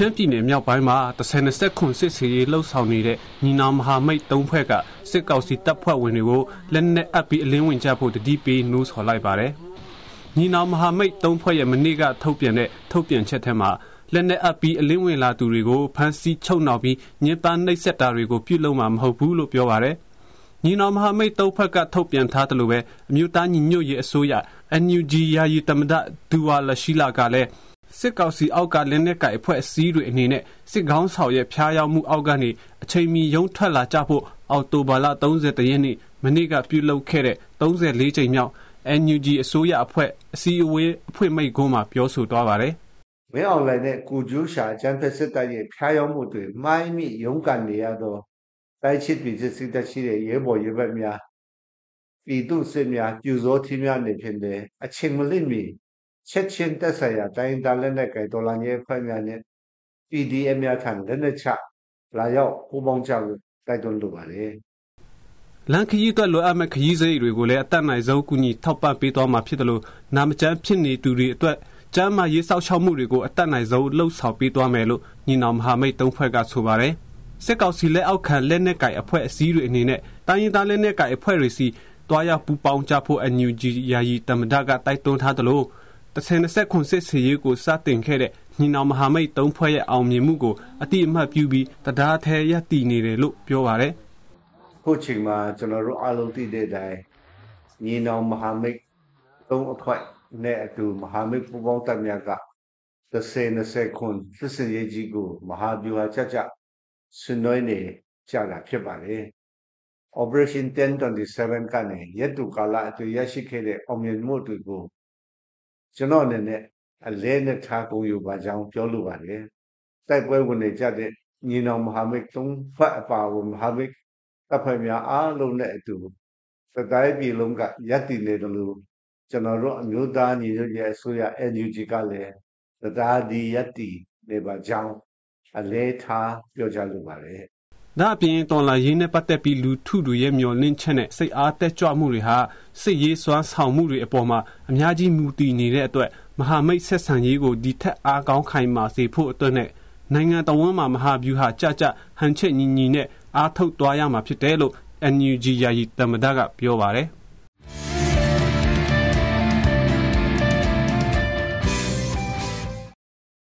ရှမ်းပြည်နယ်မြောက်ပိုင်းမှာ1927စစ်ရေးလှုပ်ဆောင်နေတဲ့ညီနောင်မဟာမိတ်၃ဖွဲ့ကစစ်ကောင်စီတပ်ဖွဲ့ဝင်တွေကိုလက်နက်အပ်ပြီးအလင်းဝင်ကြဖို့တတိပေးနိုးဆော်လိုက်ပါတယ်။ညီနောင်မဟာမိတ်၃ဖွဲ့ရဲ့မနေ့ကထုတ်ပြန်ချက်ထဲမှာလက်နက်အပ်ပြီးအလင်းဝင်လာသူတွေကိုဖမ်းဆီးချုပ်နှောင်ပြီးညှဉ်းပန်းနှိပ်စက်တာတွေကိုပြုလုပ်မှာမဟုတ်ဘူးလို့ပြောပါတယ်။ညီနောင်မဟာမိတ်၃ဖွဲ့ကထုတ်ပြန်ထားသလိုပဲအမျိုးသားညီညွတ်ရေးအစိုးရ NUG ယာယီသမ္မတဒူဝါလရှိလာကလည်းစစ်ကောင်စီအောက်ကလက်နက်ကိုင်အဖွဲ့အစည်းတွေအနေနဲ့စစ်ခေါင်းဆောင်ရဲ့ဖျားယောင်းမှုအောက်ကနေအချိန်မီရုန်းထွက်လာကြဖို့အောက်တိုဘာလ30ရက်နေ့မနေ့ကပြုလုပ်ခဲ့တဲ့34ကြိမ်မြောက် NUG အစိုးရအဖွဲ့အစည်းအဝေးအဖွဲ့မိတ်ကုန်းမှာပြောဆိုသွားပါတယ်။မင်းအောင်လှိုင်နဲ့ကိုကျိုးရှာကျန်းဖက်စစ်တပ်ရဲ့ဖျားယောင်းမှုတွေမိုင်းမိရုန်းကန်နေရသောတိုက်ချစ်ပြည်စစ်တပ်ရှိတဲ့ရဲဘော်ရဲဘက်များပြည်သူစစ်များပြူစောထင်းများနေဖြစ်တဲ့အချိန်မလစ်မီချက်ချင်းတက်ဆိုင်ရာတိုင်းဒါလက်နဲ့ကဲဒေါ်လာငယ်ဖွဲ့များနဲ့ PDF များထံလက်နဲ့ချလာရောက်ပူပေါင်းကြလို့တိုက်တွန်းလိုပါတယ်။လန်ခရီးကလိုအပ်မဲ့ခရီးစရိတ်တွေကိုလည်းအသက်နိုင်ဆုံးကူညီထောက်ပံ့ပေးသွားမှာဖြစ်တယ်လို့နာမကျန်းဖြစ်နေသူတွေအတွက်ကျန်းမာရေးစောင့်ရှောက်မှုတွေကိုအသက်နိုင်ဆုံးလှုပ်ဆောင်ပေးသွားမယ်လို့ညီနောင်မဟာမိတ်၃ဖွဲ့ကဆိုပါတယ်။စစ်ကောင်စီလက်အောက်ခံလက်နဲ့ကဲအဖွဲ့အစည်းတွေအနေနဲ့တိုင်းရင်းသားလက်နဲ့ကဲအဖွဲ့တွေစီတွားရောက်ပူပေါင်းကြဖို့ NUG ယာယီသမ္မတကတိုက်တွန်းထားတယ်လို့1929စစ်ဆေးရေးကိုစတင်ခဲ့တဲ့ညီနောင်မဟာမိတ်၃ဖွဲ့ရဲ့အောင်မြင်မှုကိုအတိအမှတ်ပြုပြီးတရားထဲရပ်တည်နေတယ်လို့ပြောပါတယ်။ခုချိန်မှာကျွန်တော်တို့အလုံးသိတဲ့အတိုင်းညီနောင်မဟာမိတ်၃အဖွဲ့နဲ့အတူမဟာမိတ်ပူးပေါင်းတပ်များက1929စစ်ဆေးရေးကြီးကိုမဟာဗျူဟာချကြဆွနွေးနေကြတာဖြစ်ပါလေ။ Operation 1027ကနေရတုကာလအတူရရှိခဲ့တဲ့အောင်မြင်မှုတွေကိုကျွန်တော်အနေနဲ့အလဲနဲ့ထားကုန်ယူပါကြောင်းပြောလိုပါတယ်။တိုက်ပွဲဝင်နေကြတဲ့ညီနောင်မဟာမိတ်၃ဖက်အပါဝင်မဟာမိတ်တပ်ဖွဲ့များအားလုံးနဲ့အတူစစ်တိုင်းပြည်လုံးကရပ်တည်နေတယ်လို့ကျွန်တော်တို့အမျိုးသားညီညွတ်ရေးအစိုးရ NUG ကလည်းတရားဒီရပ်တည်နေပါကြောင်းအလဲထားပြောကြားလိုပါတယ်။ဒါအပြင်တော်လှန်ရေးနဲ့ပတ်သက်ပြီးလူထုတွေရဲ့မျှော်လင့်ချက်နဲ့စိတ်အားတက်ကြွမှုတွေဟာစစ်ရေးစွမ်းဆောင်မှုတွေအပေါ်မှာအများကြီးမူတည်နေတဲ့အတွက်မဟာမိတ်ဆက်ဆံရေးကိုဒီထက်အားကောင်းခိုင်မာစေဖို့အတွက်နဲ့နိုင်ငံတော်ဝန်မှာမဟာဗျူဟာကြကြဟန်ချက်ညီညီနဲ့အားထုတ်သွားရမှာဖြစ်တယ်လို့ NUG ယာယီသမ္မတကပြောပါတယ်။